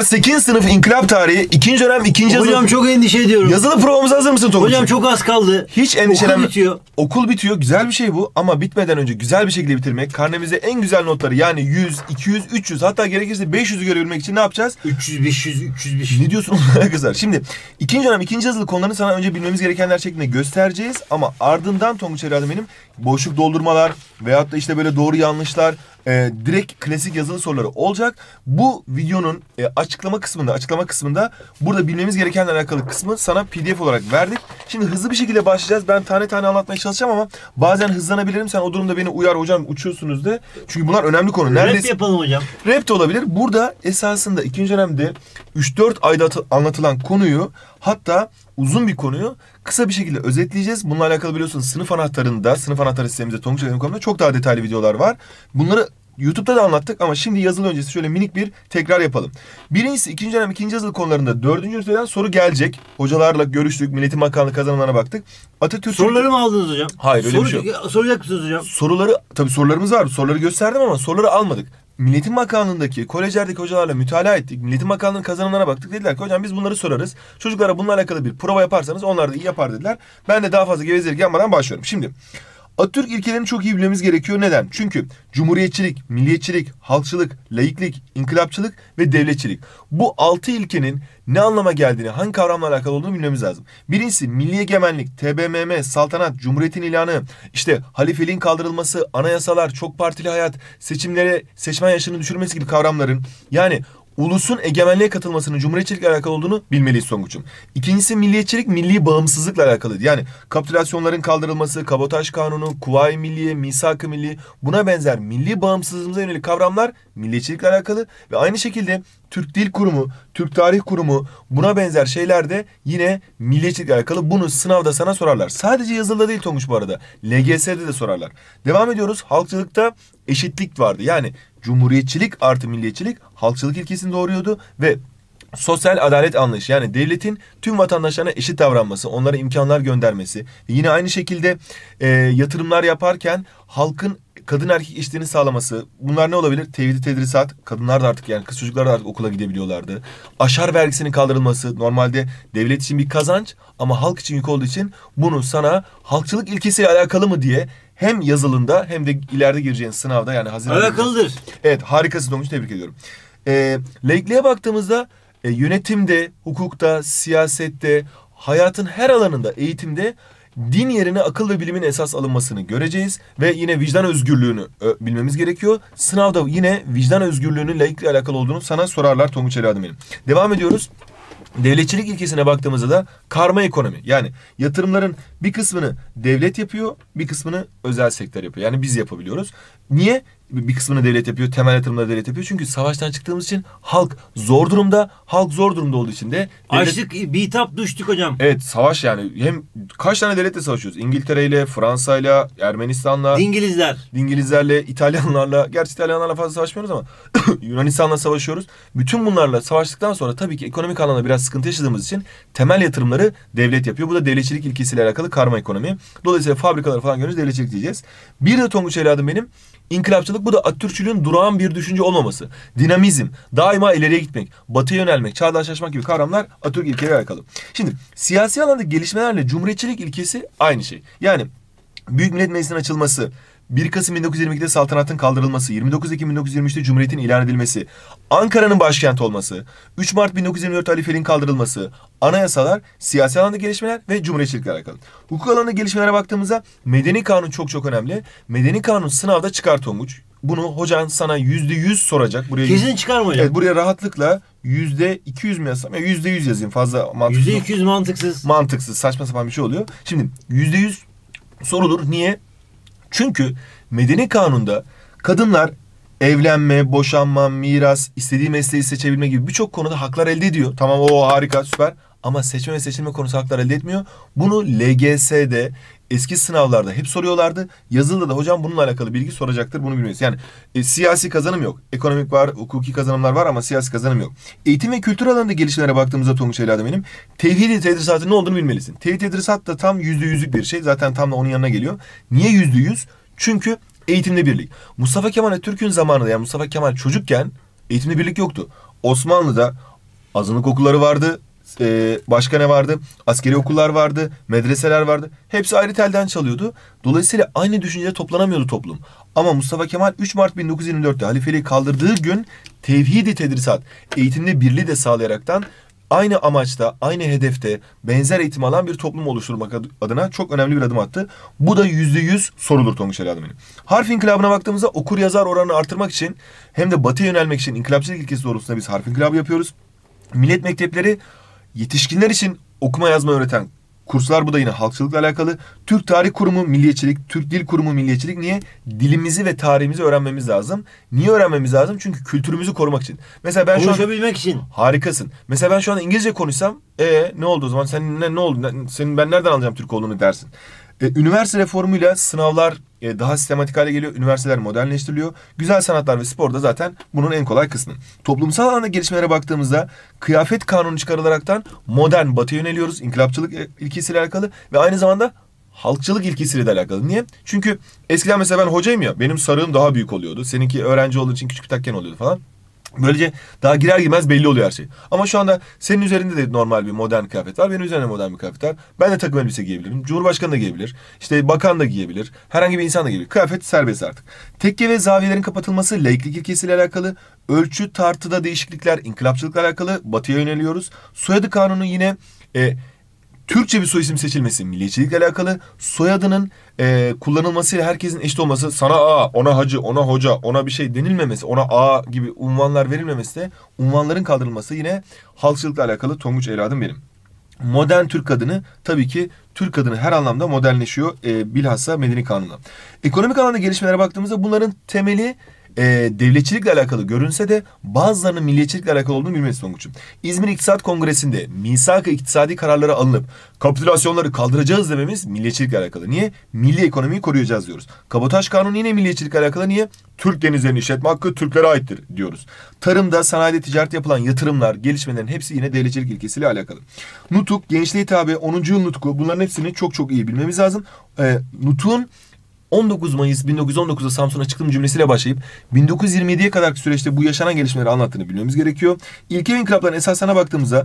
Bunlar 8. sınıf inkılap tarihi 2. dönem 2. yazılı. Hocam çok endişe ediyorum. Yazılı provamıza hazır mısın Tonguç? Hocam çok az kaldı. Hiç endişelenme. Okul bitiyor. Güzel bir şey bu ama bitmeden önce güzel bir şekilde bitirmek, karnemizde en güzel notları yani 100, 200, 300 hatta gerekirse 500'ü görebilmek için ne yapacağız? 300, 500, 305. Ne diyorsun onlara kızlar? Şimdi 2. dönem 2. yazılı konularını sana önce bilmemiz gerekenler şeklinde göstereceğiz ama ardından Tonguç herhalde benim boşluk doldurmalar veyahut da işte böyle doğru yanlışlar, direkt klasik yazılı soruları olacak. Bu videonun açıklama kısmında burada bilmemiz gerekenlerle alakalı kısmı sana PDF olarak verdik. Şimdi hızlı bir şekilde başlayacağız. Ben tane tane anlatmaya çalışacağım ama bazen hızlanabilirim. Sen o durumda beni uyar hocam, uçuyorsunuz de. Çünkü bunlar önemli konu. Neredeyse... Rap yapalım hocam. Rap de olabilir. Burada esasında ikinci dönemde 3-4 ayda anlatılan konuyu, hatta uzun bir konuyu kısa bir şekilde özetleyeceğiz. Bununla alakalı biliyorsunuz sınıf anahtarında, sınıf anahtarı sistemimizde Tonguç Akademi.com'da çok daha detaylı videolar var. Bunları YouTube'da da anlattık ama şimdi yazılı öncesi şöyle minik bir tekrar yapalım. Birincisi ikinci dönem ikinci yazılı konularında 4. üniteden soru gelecek. Hocalarla görüştük, Milli Eğitim Bakanlığı kazananlara baktık. Atatürk soruları mı aldınız hocam? Hayır, öyle bir şey yok. Soracak mısınız hocam? Soruları, tabii sorularımız var. Soruları gösterdim ama soruları almadık. Milli Eğitim Bakanlığı'ndaki, kolejlerdeki hocalarla mütalaa ettik. Milli Eğitim Bakanlığı'nın kazananlara baktık. Dediler ki hocam biz bunları sorarız. Çocuklara bununla alakalı bir prova yaparsanız onlar da iyi yapar dediler. Ben de daha fazla gevezelik yapmadan başlıyorum. Şimdi Atatürk ilkelerini çok iyi bilmemiz gerekiyor. Neden? Çünkü cumhuriyetçilik, milliyetçilik, halkçılık, laiklik, inkılapçılık ve devletçilik. Bu 6 ilkenin ne anlama geldiğini, hangi kavramla alakalı olduğunu bilmemiz lazım. Birincisi milli egemenlik, TBMM, saltanat, cumhuriyetin ilanı, işte halifeliğin kaldırılması, anayasalar, çok partili hayat, seçimlere seçmen yaşını düşürmesi gibi kavramların, yani ulusun egemenliğe katılmasının cumhuriyetçilikle alakalı olduğunu bilmeliyiz Tonguç'um. İkincisi milliyetçilik, milli bağımsızlıkla alakalıydı. Yani kapitülasyonların kaldırılması, Kabotaj Kanunu, Kuvayi Milliye, Misak-ı Milli, buna benzer milli bağımsızlığımıza yönelik kavramlar milliyetçilikle alakalı ve aynı şekilde Türk Dil Kurumu, Türk Tarih Kurumu, buna benzer şeyler de yine milliyetçilikle alakalı. Bunu sınavda sana sorarlar. Sadece yazılıda değil Tonguç bu arada. LGS'de de sorarlar. Devam ediyoruz. Halkçılıkta eşitlik vardı. Yani cumhuriyetçilik artı milliyetçilik halkçılık ilkesini doğuruyordu ve sosyal adalet anlayışı, yani devletin tüm vatandaşlarına eşit davranması, onlara imkanlar göndermesi. Yine aynı şekilde yatırımlar yaparken halkın kadın erkek eşitliğini sağlaması. Bunlar ne olabilir? Tevhid-i Tedrisat. Kadınlar da artık, yani kız çocuklar da artık okula gidebiliyorlardı. Aşar vergisinin kaldırılması. Normalde devlet için bir kazanç ama halk için yük olduğu için bunu sana halkçılık ilkesiyle alakalı mı diye hem yazılında hem de ileride gireceğin sınavda, yani Haziran'da. Alakalıdır. Evet, harikasın Tonguç, tebrik ediyorum. Laikliğe baktığımızda yönetimde, hukukta, siyasette, hayatın her alanında, eğitimde din yerine akıl ve bilimin esas alınmasını göreceğiz. Ve yine vicdan özgürlüğünü bilmemiz gerekiyor. Sınavda yine vicdan özgürlüğünün laiklikle alakalı olduğunu sana sorarlar Tonguç evladım benim. Devam ediyoruz. Devletçilik ilkesine baktığımızda da karma ekonomi. Yani yatırımların bir kısmını devlet yapıyor, bir kısmını özel sektör yapıyor. Yani biz yapabiliyoruz. Niye? Bir kısmını devlet yapıyor, temel yatırımları devlet yapıyor. Çünkü savaştan çıktığımız için halk zor durumda. Halk zor durumda olduğu için de devlet... Açlık, bitap düştük hocam. Evet, savaş yani. Hem kaç tane devletle savaşıyoruz? İngiltere'yle, Fransa'yla, Ermenistan'la... Dingilizlerle, İtalyanlarla... Gerçi İtalyanlarla fazla savaşmıyoruz ama Yunanistan'la savaşıyoruz. Bütün bunlarla savaştıktan sonra tabii ki ekonomik anlamda biraz sıkıntı yaşadığımız için temel yatırımları devlet yapıyor. Bu da devletçilik ilkesiyle alakalı karma ekonomi. Dolayısıyla fabrikaları falan görüyoruz, devletçilik diyeceğiz. Bir de Tonguç evladım benim, İnkılapçılık, bu da Atatürkçülüğün durağan bir düşünce olmaması. Dinamizm, daima ileriye gitmek, batıya yönelmek, çağdaşlaşmak gibi kavramlar Atatürk ilkeleriyle alakalı. Şimdi siyasi alanda gelişmelerle cumhuriyetçilik ilkesi aynı şey. Yani Büyük Millet Meclisi'nin açılması, 1 Kasım 1922'de saltanatın kaldırılması, 29 Ekim 1923'te Cumhuriyet'in ilan edilmesi, Ankara'nın başkent olması, 3 Mart 1924 halifeliğin kaldırılması, anayasalar, siyasi alanda gelişmeler ve cumhuriyetçilikle alakalı. Hukuk alanında gelişmelere baktığımızda Medeni Kanun çok önemli. Medeni Kanun sınavda çıkar Tonguç. Bunu hocan sana %100 soracak. Buraya kesin çıkar mı hocam? Evet, buraya rahatlıkla %200 mi yazsam? Yani %100 yazayım, fazla mantıksız. %200 mantıksız. Mantıksız, saçma sapan bir şey oluyor. Şimdi %100 sorulur. Niye? Çünkü Medeni Kanun'da kadınlar evlenme, boşanma, miras, istediği mesleği seçebilme gibi birçok konuda haklar elde ediyor. Tamam, o harika, süper. Ama seçme ve seçilme konusu haklar elde etmiyor. Bunu LGS'de, eski sınavlarda hep soruyorlardı. Yazılıda da hocam bununla alakalı bilgi soracaktır. Bunu bilmiyoruz. Yani siyasi kazanım yok. Ekonomik var, hukuki kazanımlar var ama siyasi kazanım yok. Eğitim ve kültür alanında gelişmelere baktığımızda Tonguç evladım benim, Tevhid-i Tedrisat'ın ne olduğunu bilmelisin. Tevhid-i Tedrisat da tam %100'lük bir şey. Zaten tam da onun yanına geliyor. Niye %100? Çünkü eğitimde birlik. Mustafa Kemal Atatürk'ün zamanında, yani Mustafa Kemal çocukken eğitimde birlik yoktu. Osmanlı'da azınlık okulları vardı. Başka ne vardı? Askeri okullar vardı, medreseler vardı. Hepsi ayrı telden çalıyordu. Dolayısıyla aynı düşünceye toplanamıyordu toplum. Ama Mustafa Kemal 3 Mart 1924'te halifeliği kaldırdığı gün Tevhid-i Tedrisat, eğitimde birliği de sağlayaraktan aynı amaçta, aynı hedefte benzer eğitim alan bir toplum oluşturmak adına çok önemli bir adım attı. Bu da %100 sorulur Tonguç Ali Adımı'nın. Harf İnkılabı'na baktığımızda okur yazar oranını artırmak için hem de batıya yönelmek için inkılapçılık ilkesi doğrultusunda biz Harf İnkılabı yapıyoruz. Millet mektepleri yetişkinler için okuma yazma öğreten kurslar, bu da yine halkçılıkla alakalı. Türk Tarih Kurumu milliyetçilik, Türk Dil Kurumu milliyetçilik. Niye? Dilimizi ve tarihimizi öğrenmemiz lazım. Niye öğrenmemiz lazım? Çünkü kültürümüzü korumak için. Mesela ben konuşabilmek için. Harikasın. Mesela ben şu an İngilizce konuşsam, ne oldu o zaman? Sen ne oldu? Senin ben nereden anlayacağım Türk olduğunu dersin. Üniversite reformuyla sınavlar daha sistematik hale geliyor. Üniversiteler modernleştiriliyor. Güzel sanatlar ve spor da zaten bunun en kolay kısmı. Toplumsal alanda gelişmelere baktığımızda Kıyafet Kanunu çıkarılaraktan modern batıya yöneliyoruz. İnkılapçılık ilkesiyle alakalı ve aynı zamanda halkçılık ilkesiyle de alakalı. Niye? Çünkü eskiden mesela ben hocayım ya, benim sarığım daha büyük oluyordu. Seninki öğrenci olduğu için küçük bir takken oluyordu falan. Böylece daha girer girmez belli oluyor her şey. Ama şu anda senin üzerinde de normal bir modern kıyafet var. Benim üzerinde modern bir kıyafet var. Ben de takım elbise giyebilirim. Cumhurbaşkanı da giyebilir. İşte bakan da giyebilir. Herhangi bir insan da giyebilir. Kıyafet serbest artık. Tekke ve zaviyelerin kapatılması laiklik ilkesiyle alakalı. Ölçü tartıda değişiklikler inkılapçılıkla alakalı. Batıya yöneliyoruz. Soyadı Kanunu yine Türkçe bir soyisim seçilmesi milliyetçilikle alakalı. Soyadının kullanılmasıyla herkesin eşit olması, sana ağa, ona hacı, ona hoca, ona bir şey denilmemesi, ona ağa gibi unvanlar verilmemesi de unvanların kaldırılması yine halkçılıkla alakalı Tonguç evladım benim. Modern Türk kadını, tabii ki Türk kadını her anlamda modernleşiyor bilhassa Medeni Kanun'la. Ekonomik alanda gelişmelere baktığımızda bunların temeli devletçilikle alakalı görünse de bazılarının milliyetçilikle alakalı olduğunu bilmeniz Tonguç'um. İzmir İktisat Kongresi'nde misak-ı iktisadi kararları alınıp kapitülasyonları kaldıracağız dememiz milliyetçilikle alakalı. Niye? Milli ekonomiyi koruyacağız diyoruz. Kabotaj Kanunu yine milliyetçilikle alakalı. Niye? Türk denizlerinin işletme hakkı Türklere aittir diyoruz. Tarımda, sanayide, ticarette yapılan yatırımlar, gelişmelerin hepsi yine devletçilik ilkesiyle alakalı. Nutuk, Gençliğe Hitabe, 10. yıl Nutuk'u, bunların hepsini çok çok iyi bilmemiz lazım. Nutuk'un 19 Mayıs 1919'da Samsun'a çıktım cümlesiyle başlayıp 1927'ye kadarki süreçte bu yaşanan gelişmeleri anlattığını bilmemiz gerekiyor. İlke ve inkılapların esaslarına baktığımızda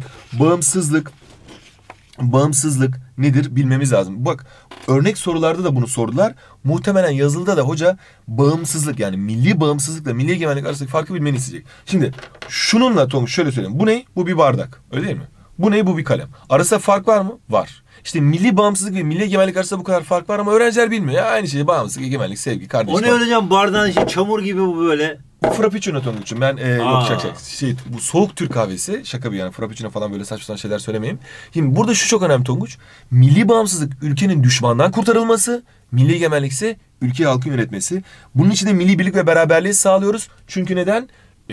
bağımsızlık nedir bilmemiz lazım. Bak, örnek sorularda da bunu sordular. Muhtemelen yazılıda da hoca bağımsızlık, yani milli bağımsızlıkla milli egemenlik arasındaki farkı bilmeni isteyecek. Şimdi şununla Tonguç şöyle söyleyeyim. Bu ne? Bu bir bardak. Öyle değil mi? Bu ne? Bu bir kalem. Arasında fark var mı? Var. İşte milli bağımsızlık ve milli egemenlik arasında bu kadar fark var ama öğrenciler bilmiyor. Ya aynı şey, bağımsızlık, egemenlik, sevgi, kardeşlik. O ne hocam? Bardağın içi çamur gibi bu böyle. Frappuccino Tonguç'um. Ben bu soğuk Türk kahvesi. Şaka bir yani. Frappuccino falan böyle saçma sapan şeyler söylemeyeyim. Şimdi burada şu çok önemli Tonguç. Milli bağımsızlık ülkenin düşmandan kurtarılması, milli egemenlik ise ülkeyi halkın yönetmesi. Bunun için de milli birlik ve beraberliği sağlıyoruz. Çünkü neden?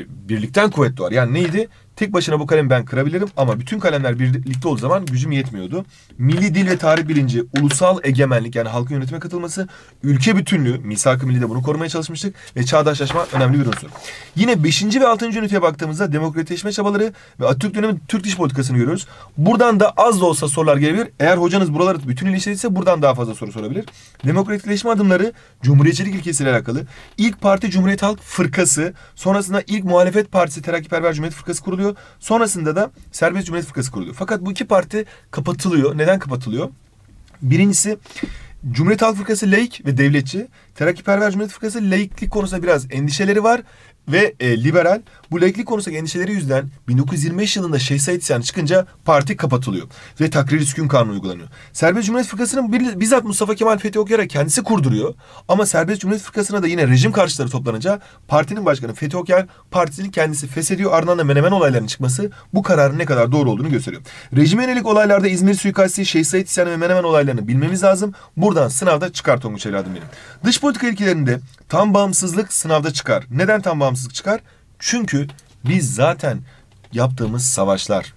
Birlikten kuvvet doğar. Yani neydi? Tek başına bu kalemi ben kırabilirim ama bütün kalemler birlikte olduğu zaman gücüm yetmiyordu. Milli dil ve tarih bilinci, ulusal egemenlik yani halkın yönetime katılması, ülke bütünlüğü, Misak-ı Milli'de bunu korumaya çalışmıştık ve çağdaşlaşma önemli bir unsur. Yine 5. ve 6. üniteye baktığımızda demokratikleşme çabaları ve Atatürk dönemi Türk dış politikasını görüyoruz. Buradan da az da olsa sorular gelebilir. Eğer hocanız buraları bütün ilişkiliyse buradan daha fazla soru sorabilir. Demokratikleşme adımları cumhuriyetçilik ilkesiyle alakalı. İlk parti Cumhuriyet Halk Fırkası, sonrasında ilk muhalefet partisi Terakkiperver Cumhuriyet Fırkası kuruluyor. Sonrasında da Serbest Cumhuriyet Fırkası kuruluyor. Fakat bu iki parti kapatılıyor. Neden kapatılıyor? Birincisi Cumhuriyet Halk Fırkası laik ve devletçi. Terakkiperver Cumhuriyet Fırkası laiklik konusunda biraz endişeleri var ve liberal. Bu laiklik konusunda endişeleri yüzünden 1925 yılında Şeyh Sait isyanı çıkınca parti kapatılıyor ve Takrir-i Sükun Kanunu uygulanıyor. Serbest Cumhuriyet Fırkası'nın bizzat Mustafa Kemal Fethi Okyar'a kendisi kurduruyor. Ama Serbest Cumhuriyet Fırkası'na da yine rejim karşıtları toplanınca partinin başkanı Fethi Okyar partisini kendisi feshediyor. Ardından da Menemen olaylarının çıkması bu kararın ne kadar doğru olduğunu gösteriyor. Rejime yönelik olaylarda İzmir suikasti, Şeyh Sait isyanı ve Menemen olaylarını bilmemiz lazım. Buradan sınavda çıkar Tonguç evladım benim. Dış politika ilkelerinde tam bağımsızlık sınavda çıkar. Neden tam bağımsızlık çıkar? Çünkü biz zaten yaptığımız savaşlar,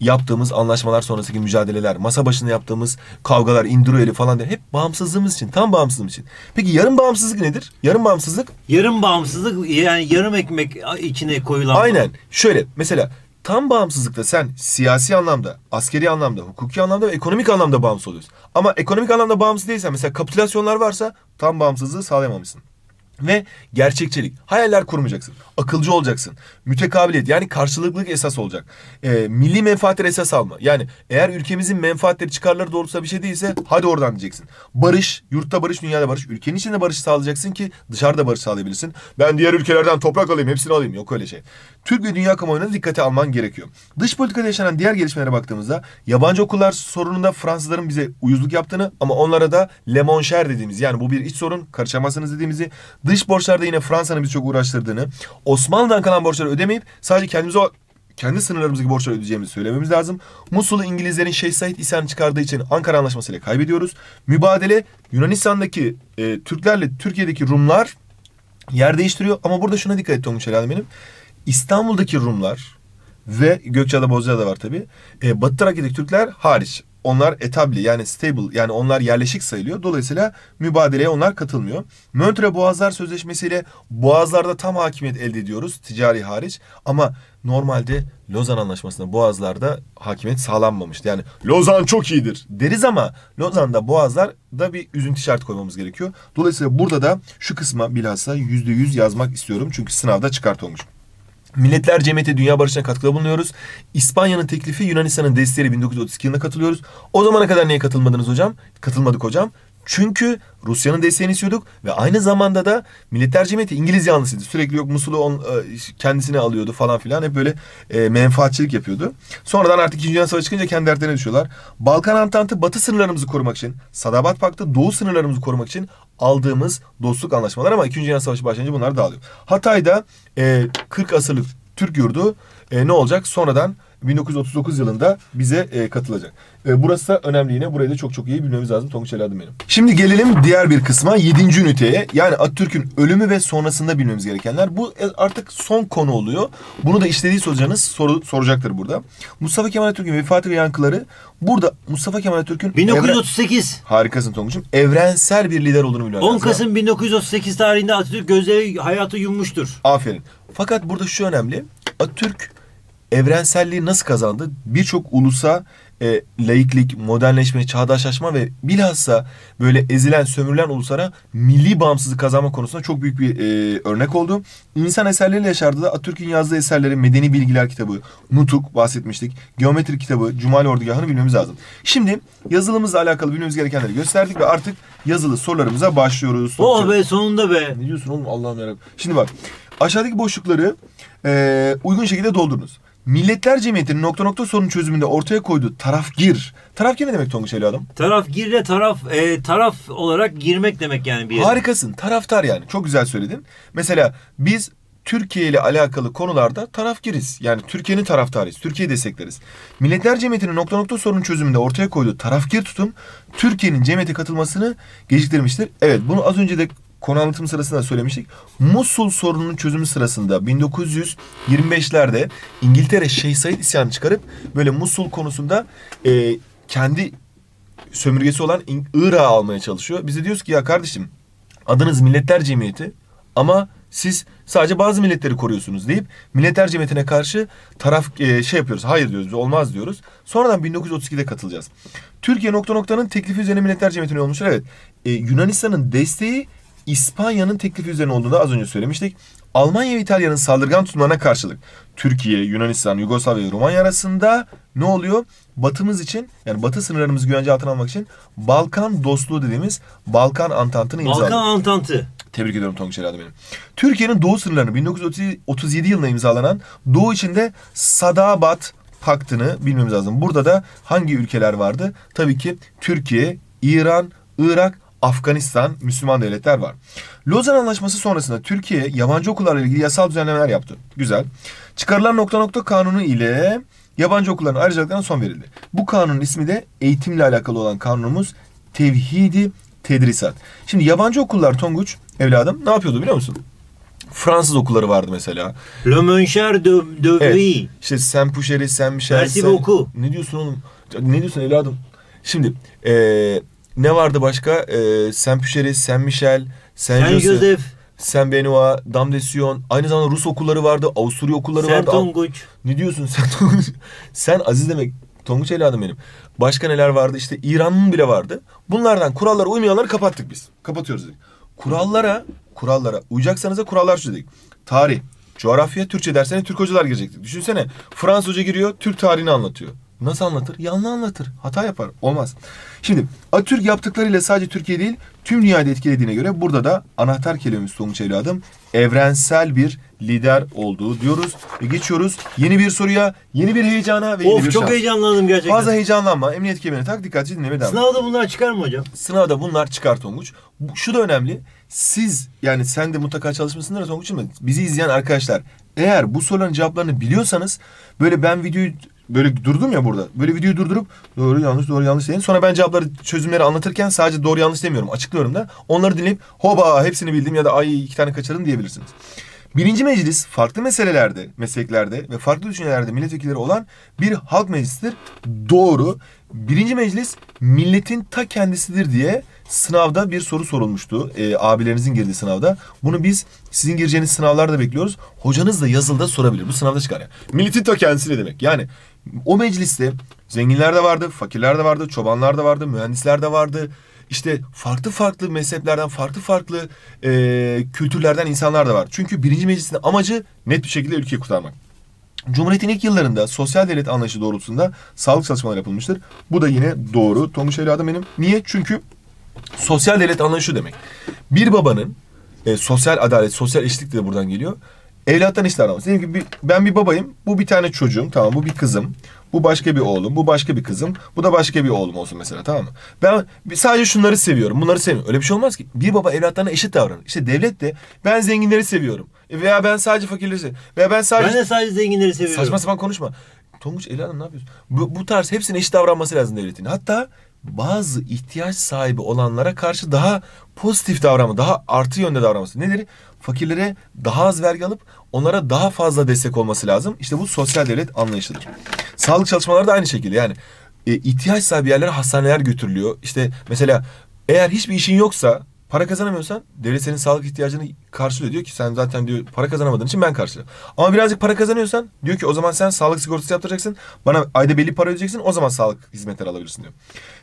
yaptığımız anlaşmalar sonrasındaki mücadeleler, masa başında yaptığımız kavgalar, indirileri falan diye hep bağımsızlığımız için, tam bağımsızlığımız için. Peki yarım bağımsızlık nedir? Yarım bağımsızlık? Yarım bağımsızlık yani yarım ekmek içine koyulan. Aynen. Şöyle mesela tam bağımsızlıkta sen siyasi anlamda, askeri anlamda, hukuki anlamda ve ekonomik anlamda bağımsız oluyorsun. Ama ekonomik anlamda bağımsız değilsen, mesela kapitülasyonlar varsa tam bağımsızlığı sağlayamamışsın. Ve gerçekçilik. Hayaller kurmayacaksın. Akılcı olacaksın. Mütekabiliyet, yani karşılıklılık esas olacak. Milli menfaatleri esas alma. Yani eğer ülkemizin menfaatleri, çıkarları doğrultusunda bir şey değilse hadi oradan diyeceksin. Barış, yurtta barış, dünyada barış. Ülkenin içinde barış sağlayacaksın ki dışarıda barış sağlayabilirsin. Ben diğer ülkelerden toprak alayım, hepsini alayım. Yok öyle şey. Türk ve dünya kamuoyuna dikkate alman gerekiyor. Dış politikada yaşanan diğer gelişmelere baktığımızda yabancı okullar sorununda Fransızların bize uyuzluk yaptığını ama onlara da Le Moncher dediğimiz, yani bu bir iç sorun, karışamazsınız dediğimizi, dış borçlarda yine Fransa'nın bizi çok uğraştırdığını, Osmanlı'dan kalan borçları ödemeyip sadece kendimize, kendi sınırlarımızdaki borçları ödeyeceğimizi söylememiz lazım. Musul'u İngilizlerin Şeyh Sait isyanı çıkardığı için Ankara Anlaşması ile kaybediyoruz. Mübadele, Yunanistan'daki Türklerle Türkiye'deki Rumlar yer değiştiriyor. Ama burada şuna dikkat ettim Tonguç herhalde benim. İstanbul'daki Rumlar ve Gökçeada, Bozcaada var tabii. Batı Trakya'daki Türkler hariç. Onlar etabli, yani stable, yani onlar yerleşik sayılıyor. Dolayısıyla mübadeleye onlar katılmıyor. Montreux Boğazlar Sözleşmesi ile Boğazlar'da tam hakimiyet elde ediyoruz, ticari hariç. Ama normalde Lozan Anlaşması'nda Boğazlar'da hakimiyet sağlanmamıştı. Yani Lozan çok iyidir deriz ama Lozan'da, Boğazlar'da bir üzüntü şart koymamız gerekiyor. Dolayısıyla burada da şu kısma bilhassa %100 yazmak istiyorum. Çünkü sınavda çıkartılmış. Milletler Cemiyeti, dünya barışına katkıda bulunuyoruz. İspanya'nın teklifi, Yunanistan'ın desteğiyle 1932 yılında katılıyoruz. O zamana kadar niye katılmadınız hocam? Katılmadık hocam. Çünkü Rusya'nın desteğini istiyorduk ve aynı zamanda da Milletler Cemiyeti İngiliz yanlısıydı. Sürekli yok Musul'u kendisine alıyordu falan filan. Hep böyle menfaatçilik yapıyordu. Sonradan artık 2. Dünya Savaşı çıkınca kendi dertlerine düşüyorlar. Balkan Antantı, batı sınırlarımızı korumak için, Sadabat Paktı, doğu sınırlarımızı korumak için aldığımız dostluk anlaşmalar ama 2. Dünya Savaşı başlayınca bunlar dağılıyor. Hatay'da 40 asırlık Türk yurdu ne olacak? Sonradan 1939 yılında bize katılacak. Burası da önemli yine. Burayı da çok çok iyi bilmemiz lazım. Tonguç adım benim. Şimdi gelelim diğer bir kısma. 7. üniteye. Yani Atatürk'ün ölümü ve sonrasında bilmemiz gerekenler. Bu artık son konu oluyor. Bunu da işlediğiniz hocanız soracaktır burada. Mustafa Kemal Atatürk'ün vefatı ve yankıları. Burada Mustafa Kemal Atatürk'ün... 1938. Harikasın Tonguç'um. Evrensel bir lider olduğunu biliyoruz. 10 Kasım 1938 tarihinde Atatürk gözleri hayatı yummuştur. Aferin. Fakat burada şu önemli. Atatürk evrenselliği nasıl kazandı? Birçok ulusa laiklik, modernleşme, çağdaşlaşma ve bilhassa böyle ezilen, sömürülen uluslara milli bağımsızlık kazanma konusunda çok büyük bir örnek oldu. İnsan eserleriyle yaşardı da Atatürk'ün yazdığı eserleri, Medeni Bilgiler kitabı, Nutuk bahsetmiştik, Geometri kitabı, Cumali Ordugahı'nı bilmemiz lazım. Şimdi yazılımızla alakalı bilmemiz gerekenleri gösterdik ve artık yazılı sorularımıza başlıyoruz. Oh be, sonunda be! Ne diyorsun oğlum, Allah'ım yarabbim. Şimdi bak, aşağıdaki boşlukları uygun şekilde doldurunuz. Milletler Cemiyeti'nin ... sorun çözümünde ortaya koyduğu tarafgir. Tarafgir ne demek Tonguç adam? Tarafgir de taraf olarak girmek demek yani bir yere. Harikasın. Taraftar yani. Çok güzel söyledin. Mesela biz Türkiye ile alakalı konularda tarafgiriz. Yani Türkiye'nin taraftarıyız. Türkiye'yi destekleriz. Milletler Cemiyeti'nin ... sorun çözümünde ortaya koyduğu tarafgir tutum Türkiye'nin cemiyete katılmasını geciktirmiştir. Evet, bunu az önce de konu anlatım sırasında söylemiştik. Musul sorununun çözümü sırasında 1925'lerde İngiltere Şeyh Said isyanı çıkarıp böyle Musul konusunda kendi sömürgesi olan Irak'ı almaya çalışıyor. Bize diyoruz ki ya kardeşim, adınız Milletler Cemiyeti ama siz sadece bazı milletleri koruyorsunuz deyip Milletler Cemiyeti'ne karşı yapıyoruz. Hayır diyoruz, olmaz diyoruz. Sonradan 1932'de katılacağız. Türkiye ... teklifi üzerine Milletler Cemiyeti'ne olmuşlar. Evet, Yunanistan'ın desteği İspanya'nın teklifi üzerine olduğunu az önce söylemiştik. Almanya ve İtalya'nın saldırgan tutumlarına karşılık Türkiye, Yunanistan, Yugoslavya ve Romanya arasında ne oluyor? Batımız için, yani batı sınırlarımızı güvence altına almak için Balkan dostluğu dediğimiz Balkan Antantı'nı imzaladık. Balkan Antantı. Tebrik ediyorum Tonguç herhalde benim. Türkiye'nin doğu sınırlarını 1937 yılında imzalanan doğu içinde Sadabat Paktı'nı bilmemiz lazım. Burada da hangi ülkeler vardı? Tabii ki Türkiye, İran, Irak, Afganistan, Müslüman devletler var. Lozan Anlaşması sonrasında Türkiye yabancı okullarla ilgili yasal düzenlemeler yaptı. Güzel. Çıkarılan ... kanunu ile yabancı okulların ayrıcalıklarına son verildi. Bu kanunun ismi de eğitimle alakalı olan kanunumuz Tevhid-i Tedrisat. Şimdi yabancı okullar Tonguç evladım ne yapıyordu biliyor musun? Fransız okulları vardı mesela. Le Moncher de Vey. İşte Saint Poucher'i, Saint Michel'i. Ne diyorsun oğlum? Ne diyorsun evladım? Şimdi ne vardı başka? Saint Poucher'i, Saint Michel, Saint Joseph, Saint Benoît, Dame de Sion. Aynı zamanda Rus okulları vardı, Avusturya okulları vardı. Tonguç. Ne diyorsun sen Tonguç? Sen Aziz demek Tonguç evladım benim. Başka neler vardı? İşte İran'ın bile vardı. Bunlardan kurallara uymayanları kapattık biz. Kapatıyoruz dedik. Kurallara kurallara uyacaksanız da kurallar şu dedik. Tarih, coğrafya, Türkçe dersine Türk hocalar girecekti. Düşünsene Fransız hoca giriyor, Türk tarihini anlatıyor. Nasıl anlatır? Yanlış anlatır. Hata yapar. Olmaz. Şimdi Atatürk yaptıklarıyla sadece Türkiye değil tüm dünyayı etkilediğine göre burada da anahtar kelimemiz Tonguç evladım evrensel bir lider olduğu diyoruz. Ve geçiyoruz yeni bir soruya, yeni bir heyecana ve yeni bir şans. Çok heyecanlandım gerçekten. Fazla heyecanlanma. Emniyet kemerini tak, dikkatli dinleme devam. Sınavda bunlar çıkar mı hocam? Sınavda bunlar çıkar Tonguç. Şu da önemli. Siz yani sen de mutlaka çalışmışsındır Tonguç'um. Bizi izleyen arkadaşlar eğer bu soruların cevaplarını biliyorsanız böyle ben videoyu böyle durdum ya burada. Böyle videoyu durdurup doğru yanlış deyin. Sonra ben cevapları, çözümleri anlatırken sadece doğru yanlış demiyorum. Açıklıyorum da. Onları dinleyip hoba hepsini bildim ya da ay iki tane kaçırdım diyebilirsiniz. Birinci meclis farklı meselelerde, mesleklerde ve farklı düşüncelerde milletvekilleri olan bir halk meclisidir. Doğru. Birinci meclis milletin ta kendisidir diye sınavda bir soru sorulmuştu. Abilerinizin girdiği sınavda. Bunu biz sizin gireceğiniz sınavlarda bekliyoruz. Hocanız da yazılıda sorabilir. Bu sınavda çıkar yani. Milletin ta kendisi ne demek? Yani o mecliste zenginler de vardı, fakirler de vardı, çobanlar da vardı, mühendisler de vardı. İşte farklı farklı mezheplerden, farklı farklı kültürlerden insanlar da var. Çünkü birinci meclisin amacı net bir şekilde ülkeyi kurtarmak. Cumhuriyet'in ilk yıllarında sosyal devlet anlayışı doğrultusunda sağlık çalışmaları yapılmıştır. Bu da yine doğru. Tonguç evladım benim. Niye? Çünkü sosyal devlet anlayışı demek. Bir babanın sosyal adalet, sosyal eşitlik de buradan geliyor. Evlattan eşit davranması. Diyelim ki ben bir babayım, bu bir tane çocuğum, tamam bu bir kızım, bu başka bir oğlum, bu başka bir kızım, bu da başka bir oğlum olsun mesela, tamam mı? Ben sadece şunları seviyorum, bunları sevmiyorum. Öyle bir şey olmaz ki. Bir baba evlatlarına eşit davranır. İşte devlet de ben zenginleri seviyorum veya ben sadece fakirleri seviyorum veya ben sadece... Ben de sadece zenginleri seviyorum. Saçma sapan konuşma. Tonguç evladım ne yapıyorsun? Bu tarz hepsine eşit davranması lazım devletin. Hatta bazı ihtiyaç sahibi olanlara karşı daha pozitif davranma, daha artı yönde davranması. Nedir? Fakirlere daha az vergi alıp onlara daha fazla destek olması lazım. İşte bu sosyal devlet anlayışıdır. Sağlık çalışmaları da aynı şekilde. Yani ihtiyaç sahibi yerlere hastaneler götürülüyor. İşte mesela eğer hiçbir işin yoksa, para kazanamıyorsan devlet senin sağlık ihtiyacını karşılıyor. Diyor ki sen zaten diyor para kazanamadığın için ben karşılıyorum. Ama birazcık para kazanıyorsan diyor ki o zaman sen sağlık sigortası yaptıracaksın. Bana ayda belli para ödeyeceksin. O zaman sağlık hizmetleri alabilirsin diyor.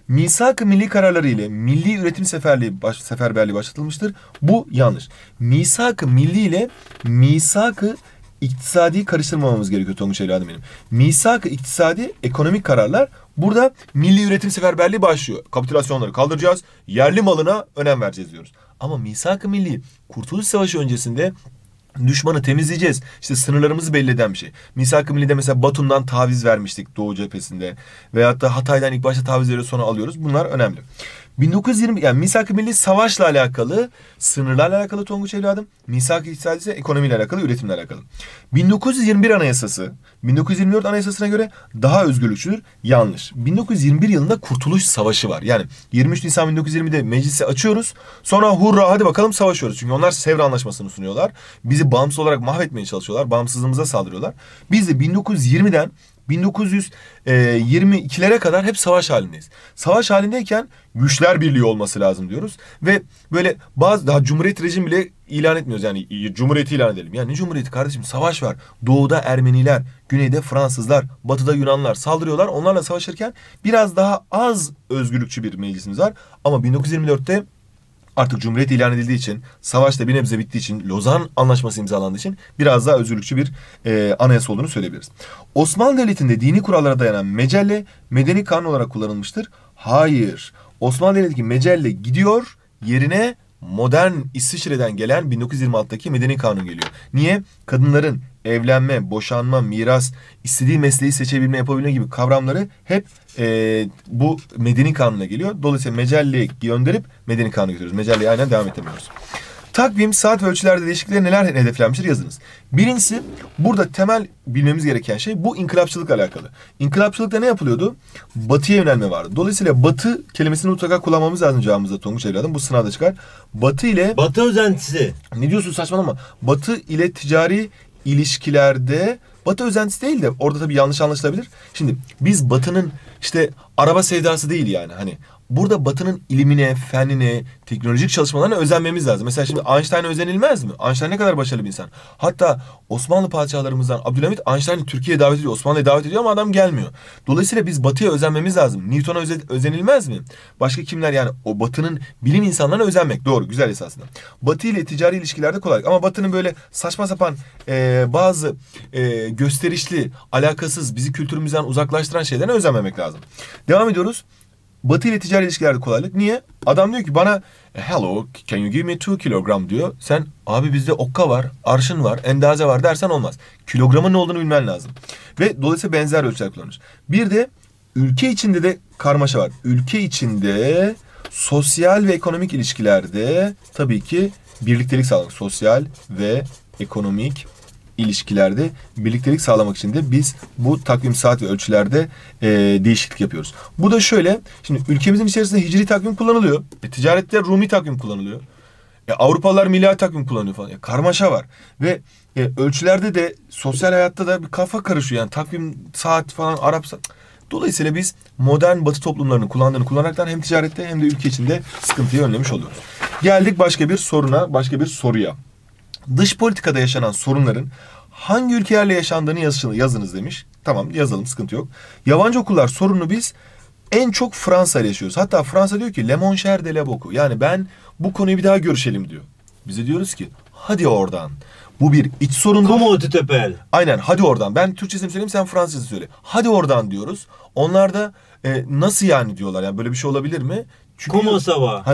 Misak-ı Milli kararları ile milli üretim seferberliği başlatılmıştır. Bu yanlış. Misak-ı Milli ile Misak-ı İktisadi karıştırmamamız gerekiyor Tonguç evladım benim. Misak-ı İktisadi ekonomik kararlar. Burada milli üretim seferberliği başlıyor. Kapitülasyonları kaldıracağız. Yerli malına önem vereceğiz diyoruz. Ama Misak-ı Milli Kurtuluş Savaşı öncesinde düşmanı temizleyeceğiz. İşte sınırlarımızı belli eden bir şey. Misak-ı Milli'de mesela Batum'dan taviz vermiştik Doğu cephesinde. Veyahut da Hatay'dan ilk başta taviz veriyoruz sonra alıyoruz. Bunlar önemli. 1920 yani Misak-ı Milli savaşla alakalı, sınırlarla alakalı Tonguç evladım. Misak-ı İktisadi ise ekonomiyle alakalı, üretimle alakalı. 1921 Anayasası, 1924 Anayasası'na göre daha özgürlükçüdür. Yanlış. 1921 yılında Kurtuluş Savaşı var. Yani 23 Nisan 1920'de meclisi açıyoruz. Sonra hurra hadi bakalım savaşıyoruz. Çünkü onlar Sevr Anlaşması'nı sunuyorlar. Bizi bağımsız olarak mahvetmeye çalışıyorlar. Bağımsızlığımıza saldırıyorlar. Biz de 1920'den 1922'lere kadar hep savaş halindeyiz. Savaş halindeyken güçler birliği olması lazım diyoruz. Ve böyle bazı daha cumhuriyet rejimi bile ilan etmiyoruz. Yani cumhuriyeti ilan edelim. Yani ne cumhuriyeti kardeşim? Savaş var. Doğuda Ermeniler, güneyde Fransızlar, batıda Yunanlar saldırıyorlar. Onlarla savaşırken biraz daha az özgürlükçü bir meclisimiz var. Ama 1924'te artık cumhuriyet ilan edildiği için, savaş da bir nebze bittiği için, Lozan Anlaşması imzalandığı için biraz daha özgürlükçü bir anayasa olduğunu söyleyebiliriz. Osmanlı Devleti'nde dini kurallara dayanan mecelle medeni kanun olarak kullanılmıştır. Hayır. Osmanlı Devleti'ndeki mecelle gidiyor, yerine modern İsviçre'den gelen 1926'daki Medeni Kanun geliyor. Niye? Kadınların evlenme, boşanma, miras, istediği mesleği seçebilme, yapabilme gibi kavramları hep bu Medeni Kanun'a geliyor. Dolayısıyla mecelleyi gönderip Medeni Kanun'a götürüyoruz. Mecelleyi aynen devam etmiyoruz. Takvim, saat ve ölçülerde değişiklikler neler hedeflenmiştir yazınız. Birincisi burada temel bilmemiz gereken şey bu inkılapçılıkla alakalı. İnkılapçılıkta ne yapılıyordu? Batıya yönelme vardı. Dolayısıyla batı kelimesini mutlaka kullanmamız lazım cevabımızda Tonguç evladım. Bu sınavda çıkar. Batı ile... Batı özentisi. Ne diyorsun saçmalama. Batı ile ticari ilişkilerde... Batı özentisi değil de orada tabii yanlış anlaşılabilir. Şimdi biz Batı'nın işte araba sevdası değil yani hani burada Batı'nın ilimine, fenine, teknolojik çalışmalarına özenmemiz lazım. Mesela şimdi Einstein'a özenilmez mi? Einstein ne kadar başarılı bir insan. Hatta Osmanlı padişahlarımızdan Abdülhamit Einstein'ı Türkiye'ye davet ediyor, Osmanlı'ya davet ediyor ama adam gelmiyor. Dolayısıyla biz Batı'ya özenmemiz lazım. Newton'a özenilmez mi? Başka kimler yani o Batı'nın bilim insanlarına özenmek. Doğru, güzel esasında. Batı ile ticari ilişkilerde kolaylık ama Batı'nın böyle saçma sapan bazı gösterişli, alakasız, bizi kültürümüzden uzaklaştıran şeylerine özenmemek lazım. Devam ediyoruz. Batı ile ticari ilişkilerde kolaylık. Niye? Adam diyor ki bana hello, can you give me 2 kilogram diyor. Sen abi bizde okka var, arşın var, endaze var dersen olmaz. Kilogramın ne olduğunu bilmen lazım. Ve dolayısıyla benzer ölçüler kullanılır. Bir de ülke içinde de karmaşa var. Ülke içinde sosyal ve ekonomik ilişkilerde tabii ki birliktelik sağlamak. Sosyal ve ekonomik ilişkilerde birliktelik sağlamak için de biz bu takvim, saat ve ölçülerde değişiklik yapıyoruz. Bu da şöyle, şimdi ülkemizin içerisinde hicri takvim kullanılıyor. Ticarette Rumi takvim kullanılıyor. Avrupalılar miladi takvim kullanıyor falan. Karmaşa var. Ve ölçülerde de sosyal hayatta da bir kafa karışıyor. Yani takvim, saat falan, Arap saat. Dolayısıyla biz modern Batı toplumlarının kullandığını kullanaraktan hem ticarette hem de ülke içinde sıkıntıyı önlemiş oluyoruz. Geldik başka bir soruya. Dış politikada yaşanan sorunların hangi ülkelerle yaşandığını yazınız demiş. Tamam, yazalım, sıkıntı yok. Yabancı okullar sorunu biz en çok Fransa ile yaşıyoruz. Hatta Fransa diyor ki Le mon cher de la boku. Yani ben bu konuyu bir daha görüşelim diyor. Bize diyoruz ki hadi oradan. Bu bir iç sorundur. Aynen, hadi oradan. Ben Türkçesini söyleyeyim, sen Fransızcasını söyle. Hadi oradan diyoruz. Onlar da nasıl yani diyorlar. Yani böyle bir şey olabilir mi? Çünkü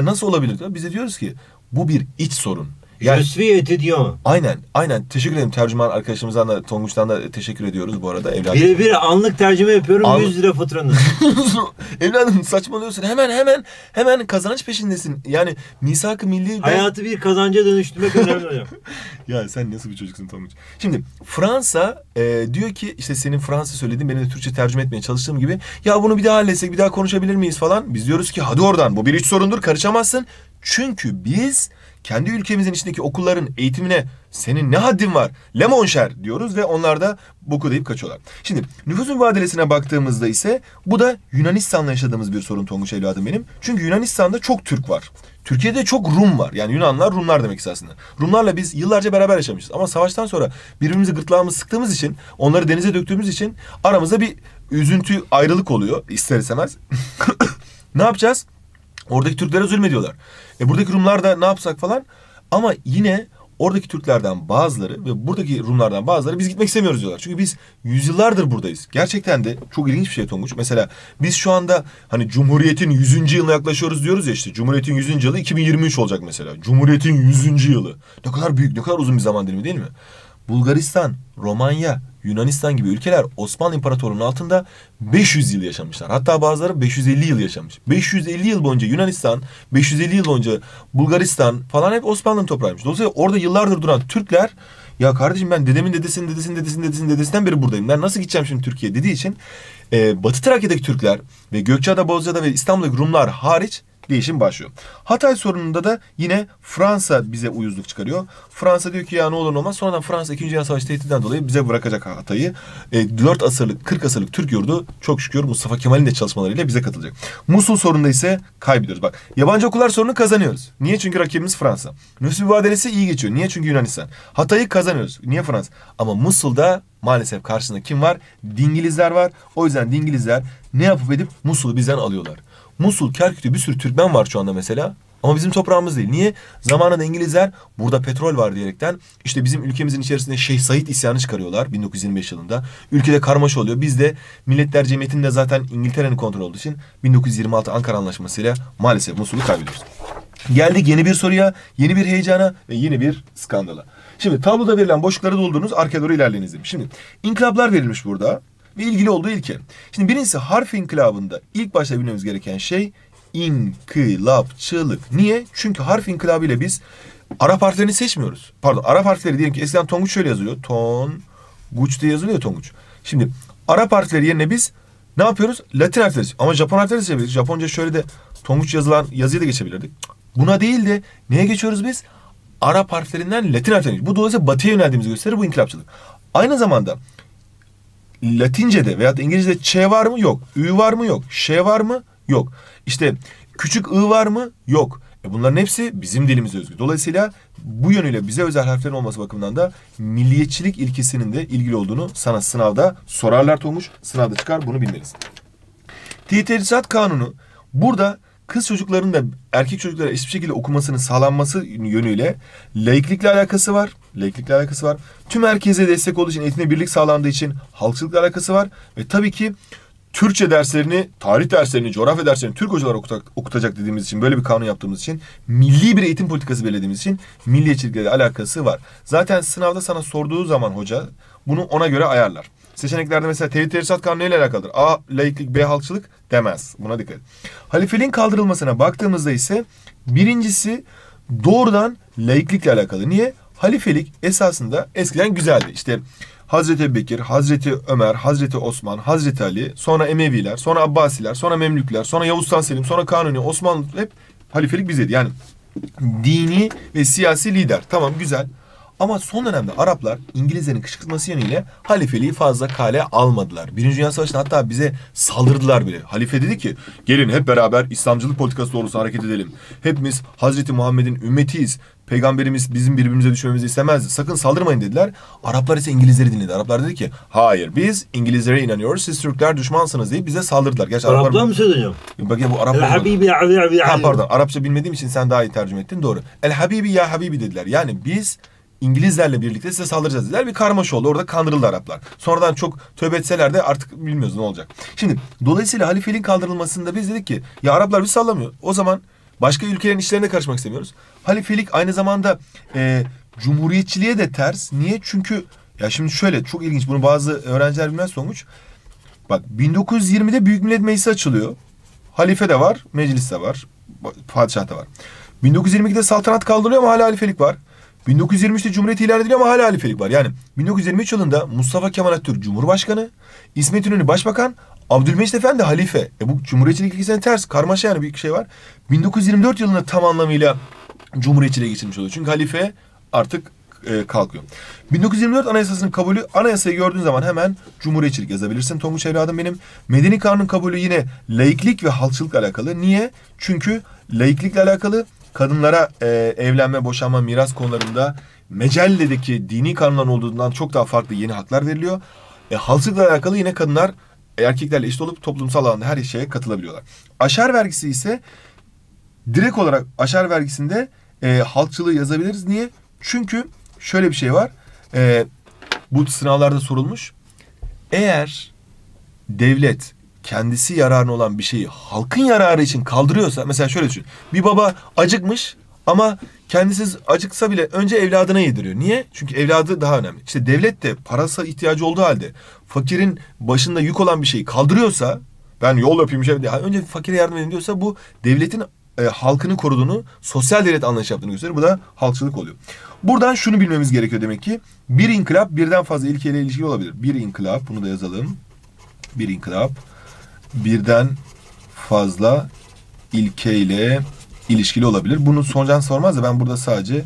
nasıl olabilir diyor. Bize diyoruz ki bu bir iç sorun. Yani, aynen. Teşekkür ederim tercüman arkadaşımızdan da, Tonguç'tan da teşekkür ediyoruz bu arada evladım. Bir anlık tercüme yapıyorum, 100 lira faturanız. Evladım saçmalıyorsun, hemen kazanç peşindesin. Yani misak-ı milli... Hayatı bir kazanca dönüştürmek önemli hocam. Ya sen nasıl bir çocuksun Tonguç? Şimdi Fransa diyor ki işte senin Fransa söylediğin, benim de Türkçe tercüme etmeye çalıştığım gibi ya bunu bir daha halletsek, bir daha konuşabilir miyiz falan. Biz diyoruz ki hadi oradan, bu bir iç sorundur, karışamazsın. Çünkü biz kendi ülkemizin içindeki okulların eğitimine senin ne haddin var? Le mon cher diyoruz ve onlar da boku deyip kaçıyorlar. Şimdi nüfus mübadelesine baktığımızda ise bu da Yunanistan'la yaşadığımız bir sorun Tonguç evladım benim. Çünkü Yunanistan'da çok Türk var. Türkiye'de çok Rum var. Yani Yunanlar, Rumlar demek aslında. Rumlarla biz yıllarca beraber yaşamışız. Ama savaştan sonra birbirimizi gırtlağımızı sıktığımız için, onları denize döktüğümüz için aramızda bir üzüntü, ayrılık oluyor ister istemez. Ne yapacağız? Oradaki Türklere zulmediyorlar. Buradaki Rumlar da ne yapsak falan. Ama yine oradaki Türklerden bazıları ve buradaki Rumlardan bazıları biz gitmek istemiyoruz diyorlar. Çünkü biz yüzyıllardır buradayız. Gerçekten de çok ilginç bir şey Tonguç. Mesela biz şu anda hani Cumhuriyet'in 100. yılına yaklaşıyoruz diyoruz ya işte. Cumhuriyet'in 100. yılı 2023 olacak mesela. Cumhuriyet'in 100. yılı. Ne kadar büyük, ne kadar uzun bir zaman dilimi değil mi? Bulgaristan, Romanya, Yunanistan gibi ülkeler Osmanlı İmparatorluğu'nun altında 500 yıl yaşamışlar. Hatta bazıları 550 yıl yaşamış. 550 yıl boyunca Yunanistan, 550 yıl boyunca Bulgaristan falan hep Osmanlı'nın toprağıymış. Dolayısıyla orada yıllardır duran Türkler ya kardeşim ben dedemin dedesinden beri buradayım. Ben nasıl gideceğim şimdi Türkiye dediği için Batı Trakya'daki Türkler ve Gökçeada, Bozcaada ve İstanbul'daki Rumlar hariç değişim başlıyor. Hatay sorununda da yine Fransa bize uyuzluk çıkarıyor. Fransa diyor ki ya ne olur ne olmaz. Sonradan Fransa 2. Dünya Savaşı tehdidinden dolayı bize bırakacak Hatay'ı. 4 asırlık, 40 asırlık Türk yurdu çok şükür Mustafa Kemal'in de çalışmalarıyla bize katılacak. Musul sorununda ise kaybediyoruz. Bak yabancı okullar sorunu kazanıyoruz. Niye? Çünkü rakibimiz Fransa. Nüfus mübadelesi iyi geçiyor. Niye? Çünkü Yunanistan. Hatay'ı kazanıyoruz. Niye? Fransa. Ama Musul'da maalesef karşısında kim var? Dingilizler var. O yüzden Dingilizler ne yapıp edip Musul'u bizden alıyorlar. Musul, Kerkük'te bir sürü Türkmen var şu anda mesela. Ama bizim toprağımız değil. Niye? Zamanında İngilizler burada petrol var diyerekten işte bizim ülkemizin içerisinde Şeyh Sait isyanı çıkarıyorlar 1925 yılında. Ülkede karmaşa oluyor. Biz de Milletler Cemiyeti'nin de zaten İngiltere'nin kontrolü olduğu için 1926 Ankara Anlaşması ile maalesef Musul'u kaybediyoruz. Geldik yeni bir soruya, yeni bir heyecana ve yeni bir skandala. Şimdi tabloda verilen boşlukları doldurunuz, arkaya doğru ilerleyiniz demiş. Şimdi inkılaplar verilmiş burada. Ve ilgili olduğu ilke. Şimdi birincisi harf inkılabında ilk başta bilmemiz gereken şey inkılapçılık. Niye? Çünkü harf inkılabıyla biz Arap harflerini seçmiyoruz. Pardon, Arap harfleri diyelim ki eskiden Tonguç şöyle yazılıyor. Tonguç diye yazılıyor Tonguç. Şimdi Arap harfleri yerine biz ne yapıyoruz? Latin harfleri. Ama Japon harfleri seçebiliriz. Japonca şöyle de Tonguç yazılan yazıyı da geçebilirdik. Buna değil de neye geçiyoruz biz? Arap harflerinden Latin harflerine. Bu dolayısıyla Batı'ya yöneldiğimizi gösterir bu inkılapçılık. Aynı zamanda Latince'de veyahut da İngilizce'de Ç var mı? Yok. Ü var mı? Yok. Ş var mı? Yok. İşte küçük ı var mı? Yok. Bunların hepsi bizim dilimize özgü. Dolayısıyla bu yönüyle bize özel harflerin olması bakımından da milliyetçilik ilkesinin de ilgili olduğunu sana sınavda sorarlar Tonguç. Sınavda çıkar, bunu bilmelisin. Teşviki Tedrisat Kanunu, burada kız çocukların da erkek çocuklara eşit bir şekilde okumasının sağlanması yönüyle laiklikle alakası var. Laiklikle alakası var. Tüm herkese destek olduğu için, eğitimde birlik sağlandığı için halkçılıkla alakası var. Ve tabii ki Türkçe derslerini, tarih derslerini, coğrafya derslerini Türk hocalar okutacak dediğimiz için, böyle bir kanun yaptığımız için, milli bir eğitim politikası belirlediğimiz için milliyetçilikle de alakası var. Zaten sınavda sana sorduğu zaman hoca bunu ona göre ayarlar. Seçeneklerde mesela Tevhid-i Tedrisat Kanunu ile alakalıdır. A. Laiklik, B. Halkçılık demez. Buna dikkat et. Halifeliğin kaldırılmasına baktığımızda ise birincisi doğrudan laiklikle alakalı. Niye? Halifelik esasında eskiden güzeldi. İşte Hazreti Ebubekir, Hazreti Ömer, Hazreti Osman, Hazreti Ali, sonra Emeviler, sonra Abbasiler, sonra Memlükler, sonra Yavuz Sultan Selim, sonra Kanuni, Osmanlı, hep halifelik bizdeydi. Yani dini ve siyasi lider. Tamam, güzel. Ama son dönemde Araplar İngilizlerin kışkırtması yönüyle halifeliği fazla kale almadılar. Birinci Dünya Savaşı'nda hatta bize saldırdılar bile. Halife dedi ki gelin hep beraber İslamcılık politikası doğrultusunda hareket edelim. Hepimiz Hazreti Muhammed'in ümmetiyiz. Peygamberimiz bizim birbirimize düşmemizi istemezdi. Sakın saldırmayın dediler. Araplar ise İngilizleri dinledi. Araplar dedi ki hayır, biz İngilizlere inanıyoruz. Siz Türkler düşmansınız diye bize saldırdılar. Gerçi Araplar mı söylüyor? Bak ya bu Arap. Pardon, Arapça bilmediğim için sen daha iyi tercüme ettin. Doğru. El Habibi ya Habibi dediler. Yani biz İngilizlerle birlikte size saldıracağız dediler. Bir karmaşa oldu. Orada kandırıldı Araplar. Sonradan çok tövbe etseler de artık bilmiyoruz ne olacak. Şimdi dolayısıyla halifeliğin kaldırılmasında biz dedik ki ya Araplar bizi sallamıyor. O zaman başka ülkelerin işlerine karışmak istemiyoruz. Halifelik aynı zamanda cumhuriyetçiliğe de ters. Niye? Çünkü ya şimdi şöyle çok ilginç. Bunu bazı öğrenciler bilmez Tonguç. Bak 1920'de Büyük Millet Meclisi açılıyor. Halife de var, meclis de var, padişah da var. 1922'de saltanat kaldırılıyor ama hala halifelik var. 1923'te Cumhuriyet ilan ediliyor ama hala halifelik var. Yani 1923 yılında Mustafa Kemal Atatürk Cumhurbaşkanı, İsmet İnönü Başbakan, Abdülmecid Efendi halife. Bu cumhuriyetçilik ilkesine ters, karmaşa yani bir şey var. 1924 yılında tam anlamıyla cumhuriyetçiliğe geçilmiş oluyor. Çünkü halife artık kalkıyor. 1924 Anayasası'nın kabulü, anayasayı gördüğün zaman hemen cumhuriyetçilik yazabilirsin. Tonguç evladım benim. Medeni Kanun kabulü yine laiklik ve halkçılıkla alakalı. Niye? Çünkü laiklikle alakalı kadınlara evlenme, boşanma, miras konularında mecelledeki dini kanunların olduğundan çok daha farklı yeni haklar veriliyor. Halkçılıkla alakalı yine kadınlar erkeklerle eşit olup toplumsal alanda her şeye katılabiliyorlar. Aşar vergisi ise direkt olarak aşar vergisinde halkçılığı yazabiliriz. Niye? Çünkü şöyle bir şey var. Bu sınavlarda sorulmuş. Eğer devlet kendisi yararına olan bir şeyi halkın yararı için kaldırıyorsa, mesela şöyle düşün. Bir baba acıkmış ama kendisi acıksa bile önce evladına yediriyor. Niye? Çünkü evladı daha önemli. İşte devlet de parasal ihtiyacı olduğu halde fakirin başında yük olan bir şeyi kaldırıyorsa, ben yol yapayım şey diye önce fakire yardım edin diyorsa, bu devletin halkını koruduğunu, sosyal devlet anlayışı yaptığını gösteriyor. Bu da halkçılık oluyor. Buradan şunu bilmemiz gerekiyor demek ki. Bir inkılap birden fazla ilkeyle ilişkili olabilir. Bir inkılap, bunu da yazalım. Bir inkılap birden fazla ilkeyle ilişkili olabilir. Bunu sonradan sormaz da ben burada sadece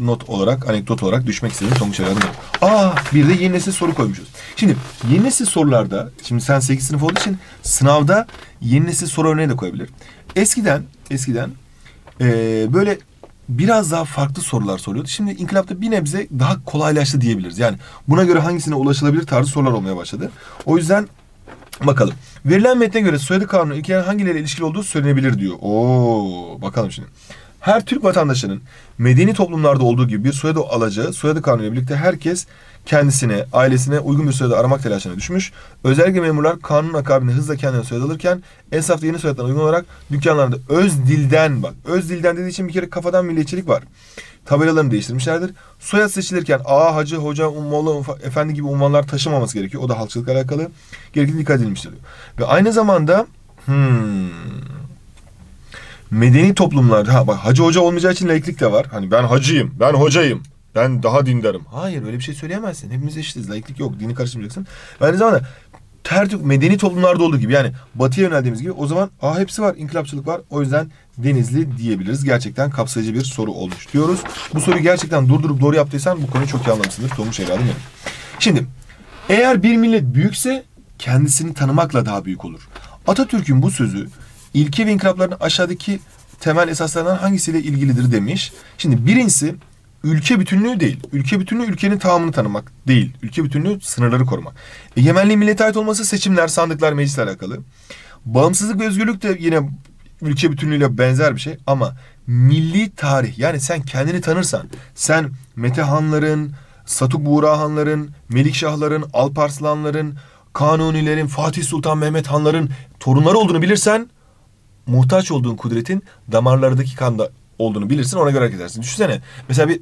not olarak, anekdot olarak düşmek istedim. Sonuç olarak. Bir de yeni nesil soru koymuşuz. Şimdi yeni nesil sorularda, şimdi sen 8 sınıf olduğu için sınavda yeni nesil soru örneği de koyabilir. Eskiden böyle biraz daha farklı sorular soruyordu. Şimdi inkılapta bir nebze daha kolaylaştı diyebiliriz. Yani buna göre hangisine ulaşılabilir tarzı sorular olmaya başladı. O yüzden bakalım. Verilen metne göre Soyadı Kanunu ilkelerin hangileriyle ilişkili olduğu söylenebilir diyor. Bakalım şimdi. Her Türk vatandaşının medeni toplumlarda olduğu gibi bir soyadı alacağı, Soyadı Kanunu ile birlikte herkes kendisine, ailesine uygun bir soyadı aramak telaşına düşmüş. Özellikle memurlar kanunun akabinde hızla kendine soyadı alırken esnafta yeni soyadlarına uygun olarak dükkanlarda öz dilden, bak öz dilden dediği için bir kere kafadan milliyetçilik var. Tabelalarını değiştirmişlerdir. Soyad seçilirken ağa, hacı, hoca, molla, efendi gibi unvanlar taşımaması gerekiyor. O da halkçılıkla alakalı. Gerekli dikkat edilmiştir diyor. Ve aynı zamanda medeni toplumlarda bak hacı hoca olmayacağı için laiklik de var. Hani ben hacıyım, ben hocayım, ben daha dindarım. Hayır, öyle bir şey söyleyemezsin. Hepimiz eşitiz. Laiklik yok. Dini karıştırmayacaksın. Ve aynı zamanda her Türk medeni toplumlarda olduğu gibi, yani batıya yöneldiğimiz gibi, o zaman hepsi var. İnkılapçılık var. O yüzden Denizli diyebiliriz. Gerçekten kapsayıcı bir soru olmuş diyoruz. Bu soruyu gerçekten durdurup doğru yaptıysan bu konuyu çok iyi anlamışsındır. Tonguç evladım benim. Şimdi eğer bir millet büyükse kendisini tanımakla daha büyük olur. Atatürk'ün bu sözü ilke ve inkılapların aşağıdaki temel esaslarından hangisiyle ilgilidir demiş. Şimdi birincisi ülke bütünlüğü değil. Ülke bütünlüğü ülkenin tamamını tanımak değil. Ülke bütünlüğü sınırları korumak. Egemenliğin millete ait olması seçimler, sandıklar, meclisle alakalı. Bağımsızlık ve özgürlük de yine ülke bütünlüğüyle benzer bir şey ama milli tarih, yani sen kendini tanırsan, sen Metehanların, Satuk Buğrahanların, Melikşahların, Alparslanların, Kanunilerin, Fatih Sultan Mehmet Hanların torunları olduğunu bilirsen, muhtaç olduğun kudretin damarlardaki kanda olduğunu bilirsin, ona göre hareket edersin. Düşünsene mesela bir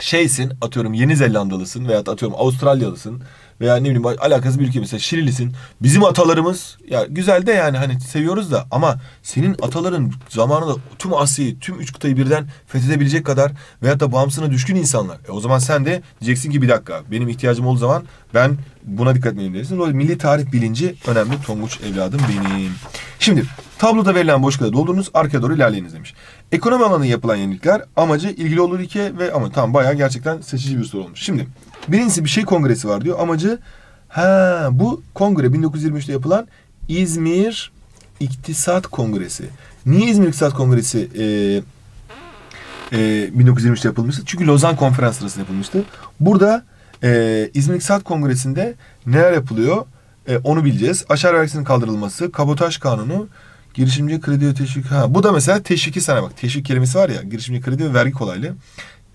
şeysin, atıyorum Yeni Zelandalısın veya atıyorum Avustralyalısın veya ne bileyim alakası bir ülke, mesela Şililisin. Bizim atalarımız ya güzel de, yani hani seviyoruz da, ama senin ataların zamanında tüm Asya'yı, tüm üç kıtayı birden fethedebilecek kadar veyahut da bağımsızlığına düşkün insanlar. O zaman sen de diyeceksin ki bir dakika, benim ihtiyacım olduğu zaman ben buna dikkat etmeliyim diyeceksin. Dolayısıyla milli tarih bilinci önemli. Tonguç evladım benim. Şimdi tabloda verilen boşlukları doldurunuz, arkaya doğru ilerleyiniz demiş. Ekonomi alanında yapılan yenilikler amacı ilgili olur ülke ve ama tam bayağı gerçekten seçici bir soru olmuş. Şimdi birincisi bir şey kongresi var diyor. Amacı bu kongre 1923'te yapılan İzmir İktisat Kongresi. Niye İzmir İktisat Kongresi 1923'te yapılmıştı? Çünkü Lozan Konferans sırasında yapılmıştı. Burada İzmir İktisat Kongresi'nde neler yapılıyor onu bileceğiz. Aşar vergisinin kaldırılması, Kabotaj Kanunu, girişimci kredi teşvik. Bu da mesela teşviki sanayi. Bak teşvik kelimesi var ya, girişimci kredi ve vergi kolaylığı.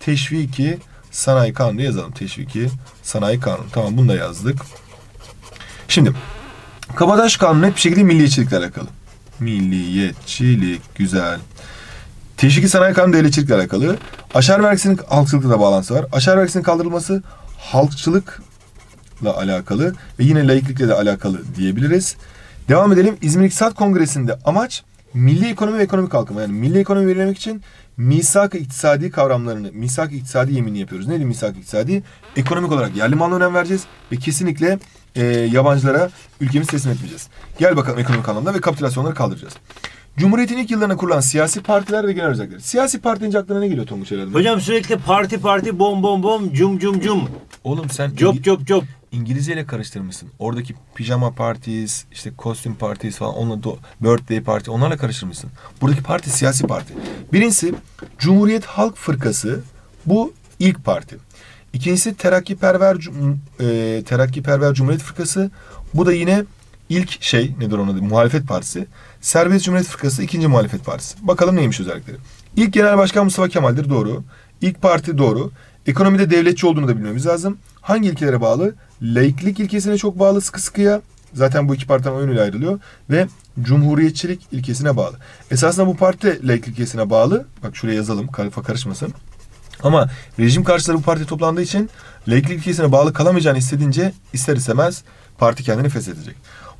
Teşviki Sanayi Kanunu yazalım. Teşviki Sanayi Kanunu. Tamam, bunu da yazdık. Şimdi Kabotaj Kanunu hep bir şekilde milliyetçilikle alakalı. Milliyetçilik. Güzel. Teşviki Sanayi Kanunu devletçilikle alakalı. Aşar vergisinin halkçılıkla da bağlantısı var. Aşar vergisinin kaldırılması halkçılıkla alakalı ve yine laiklikle de alakalı diyebiliriz. Devam edelim. İzmir İktisat Kongresi'nde amaç milli ekonomi ve ekonomik kalkınma. Yani milli ekonomi belirlemek için misak-ı iktisadi kavramlarını, misak-ı iktisadi yeminini yapıyoruz. Neydi misak-ı iktisadi? Ekonomik olarak yerli malına önem vereceğiz ve kesinlikle yabancılara ülkemizi teslim etmeyeceğiz. Gel bakalım ekonomik anlamda ve kapitülasyonları kaldıracağız. Cumhuriyetin ilk yıllarına kurulan siyasi partiler ve genel özellikleri. Siyasi parti deyince aklına ne geliyor Tonguç herhalde? Hocam sürekli parti parti, bom bom bom, cum cum cum. Oğlum sen cop cop cop. İngilizceyle karıştırmışsın. Oradaki pijama parties, işte kostüm parties falan, onunla birthday party, onlarla karıştırmışsın. Buradaki parti siyasi parti. Birincisi Cumhuriyet Halk Fırkası, bu ilk parti. İkincisi Terakkiperver Cumhuriyet Fırkası, bu da yine ilk şey, nedir ona da, muhalefet partisi. Serbest Cumhuriyet Fırkası, ikinci muhalefet partisi. Bakalım neymiş özellikleri. İlk genel başkan Mustafa Kemal'dir, doğru. İlk parti doğru. Ekonomide devletçi olduğunu da bilmemiz lazım. Hangi ilkelere bağlı? Laiklik ilkesine çok bağlı sıkı sıkıya. Zaten bu iki partiden oyunuyla ayrılıyor. Ve cumhuriyetçilik ilkesine bağlı. Esasında bu parti de laiklik ilkesine bağlı. Bak şuraya yazalım, kafa karışmasın. Ama rejim karşıları bu parti toplandığı için laiklik ilkesine bağlı kalamayacağını hissedince ister istemez parti kendini feshedecek.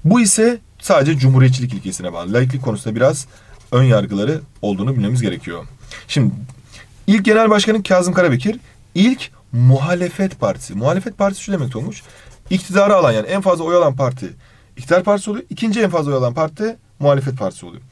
Bu ise sadece cumhuriyetçilik ilkesine bağlı. Laiklik konusunda biraz ön yargıları olduğunu bilmemiz gerekiyor. Şimdi ilk genel başkanı Kazım Karabekir, ilk muhalefet partisi. Muhalefet partisi şu demek olmuş. İktidarı alan, yani en fazla oy alan parti iktidar partisi oluyor. İkinci en fazla oy alan parti muhalefet partisi oluyor.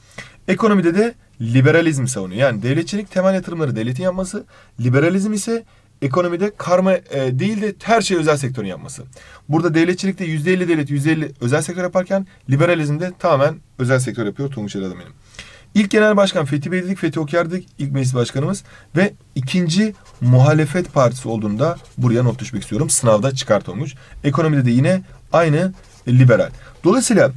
Ekonomide de liberalizm savunuyor. Yani devletçilik temel yatırımları devletin yapması. Liberalizm ise ekonomide karma değil de her şeyi özel sektörün yapması. Burada devletçilikte %50 devlet, %50 özel sektör yaparken liberalizmde tamamen özel sektör yapıyor Tonguç Erdoğan benim. İlk genel başkan Fethi Bey dedik, Fethi Okyar dedik, ilk meclis başkanımız ve ikinci muhalefet partisi olduğunda buraya not düşmek istiyorum. Sınavda çıkart olmuş. Ekonomide de yine aynı liberal. Dolayısıyla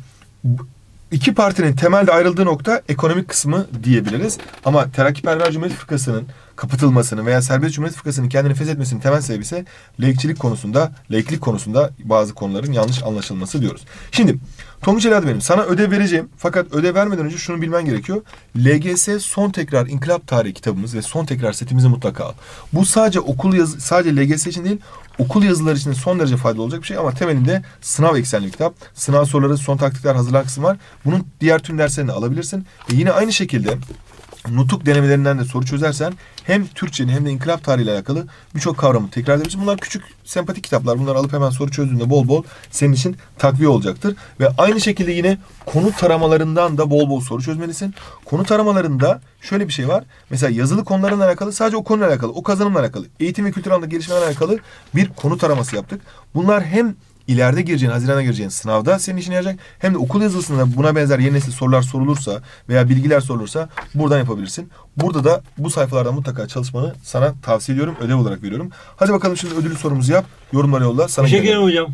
iki partinin temelde ayrıldığı nokta ekonomik kısmı diyebiliriz. Ama Terakkiperver Cumhuriyet Fırkası'nın kapatılmasının veya Serbest Cumhuriyet Fırkası'nın kendini feshetmesinin temel sebebi ise laiklik konusunda bazı konuların yanlış anlaşılması diyoruz. Şimdi Tonguç Erdoğan benim sana ödev vereceğim, fakat ödev vermeden önce şunu bilmen gerekiyor. LGS son tekrar inkılap tarihi kitabımız ve son tekrar setimizi mutlaka al. Bu sadece sadece LGS için değil, okul yazıları için son derece faydalı olacak bir şey ama temelinde sınav eksenli kitap. Sınav soruları, son taktikler, hazırlan kısmı var. Bunun diğer tüm derslerini alabilirsin. Ve yine aynı şekilde Nutuk denemelerinden de soru çözersen hem Türkçenin hem de inkılap tarihiyle alakalı birçok kavramı tekrar edebilirsin. Bunlar küçük, sempatik kitaplar. Bunları alıp hemen soru çözdüğünde bol bol senin için takviye olacaktır. Ve aynı şekilde yine konu taramalarından da bol bol soru çözmelisin. Konu taramalarında şöyle bir şey var. Mesela yazılı konularla alakalı, sadece o konuyla alakalı, o kazanımla alakalı, eğitim ve kültür alanında gelişmelerle alakalı bir konu taraması yaptık. Bunlar hem ileride gireceğin, Haziran'a gireceğin sınavda senin işine yarayacak. Hem de okul yazısında buna benzer yeni nesil sorular sorulursa veya bilgiler sorulursa buradan yapabilirsin. Burada da bu sayfalardan mutlaka çalışmanı sana tavsiye ediyorum. Ödev olarak veriyorum. Hadi bakalım şimdi ödüllü sorumuzu yap. Yorumlara yolla. Sana teşekkür ederim hocam.